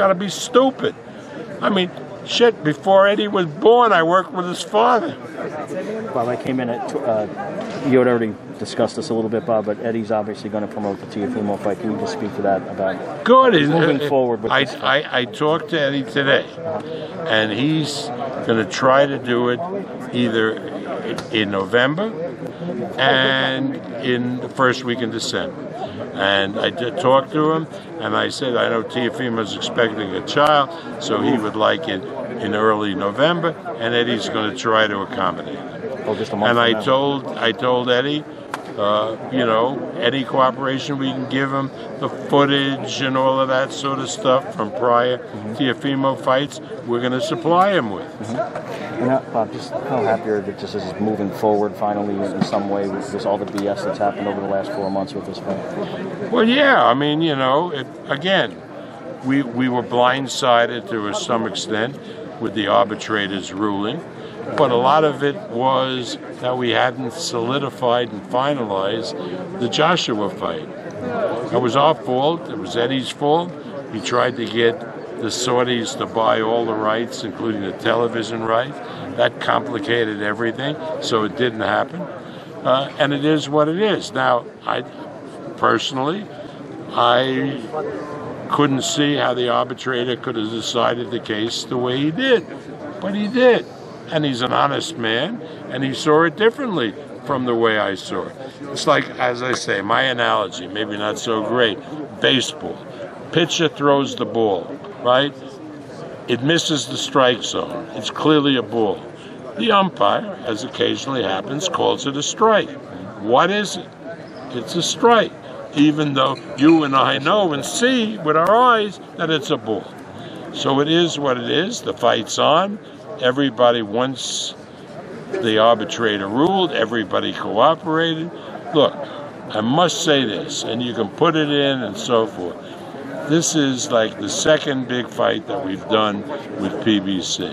got to be stupid. I mean, shit, before Eddie was born, I worked with his father. Bob, I came in at, you had already discussed this a little bit, Bob, but Eddie's obviously going to promote the Teofimo fight. Can you just speak to that about good. Moving forward with this? I talked to Eddie today, and he's going to try to do it either in November and in the first week in December. And I did talk to him, and I said, I know Teofimo's expecting a child, so he would like it in early November, and Eddie's going to try to accommodate it. Oh, just a month. And I told Eddie, you know, any cooperation we can give him, the footage and all of that sort of stuff from prior Teofimo fights, we're going to supply him with. And now, Bob, just how happy are you that this is moving forward finally in some way with just all the BS that's happened over the last 4 months with this fight? Well, yeah, I mean, you know, again, we were blindsided to some extent with the arbitrator's ruling. But a lot of it was that we hadn't solidified and finalized the Joshua fight. That was our fault. It was Eddie's fault. He tried to get the Saudis to buy all the rights, including the television rights. That complicated everything, so it didn't happen. And it is what it is. Now, I personally couldn't see how the arbitrator could have decided the case the way he did. But he did. And he's an honest man, and he saw it differently from the way I saw it. It's like, as I say, my analogy, maybe not so great, baseball. Pitcher throws the ball, right? It misses the strike zone. It's clearly a ball. The umpire, as occasionally happens, calls it a strike. What is it? It's a strike, even though you and I know and see with our eyes that it's a ball. So it is what it is. The fight's on. Everybody, once the arbitrator ruled, everybody cooperated. Look, I must say this, and you can put it in and so forth. This is like the second big fight that we've done with PBC.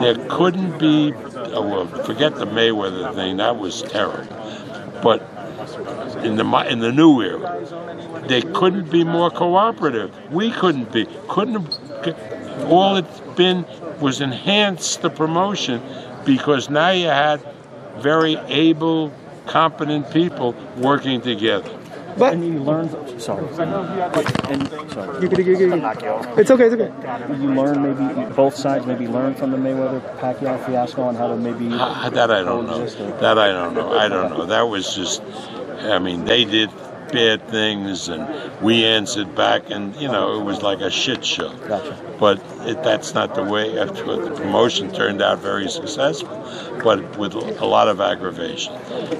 There couldn't be, well, forget the Mayweather thing, that was terrible. But in the new era, they couldn't be more cooperative. We couldn't be. All it's been was enhance the promotion, because now you had very able, competent people working together. But and you learned. Sorry. It's okay. It's okay. You learn, maybe both sides maybe learn from the Mayweather-Pacquiao fiasco on how to maybe. That I don't know. That I don't know. I don't know. That was just. I mean, they did bad things, and we answered back, and you know, it was like a shit show. Gotcha. But that's not the way. The promotion turned out very successful, but with a lot of aggravation.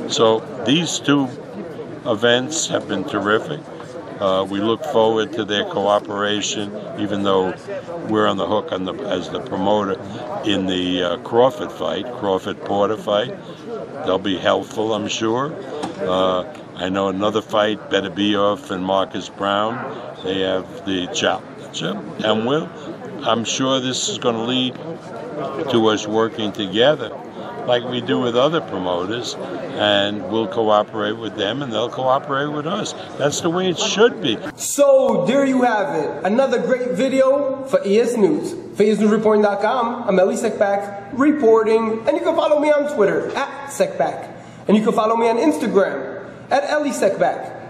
So these two events have been terrific. We look forward to their cooperation, even though we're on the hook as the promoter in the Crawford-Porter fight. They'll be helpful, I'm sure. I know another fight, Better Be Off and Marcus Brown. They have the challenge, and I'm sure this is going to lead to us working together, like we do with other promoters, and we'll cooperate with them, and they'll cooperate with us. That's the way it should be. So there you have it. Another great video for ES News. For ESNewsReporting.com, I'm Elie Seckbach reporting, and you can follow me on Twitter @Seckbach, and you can follow me on Instagram @Elie Seckbach.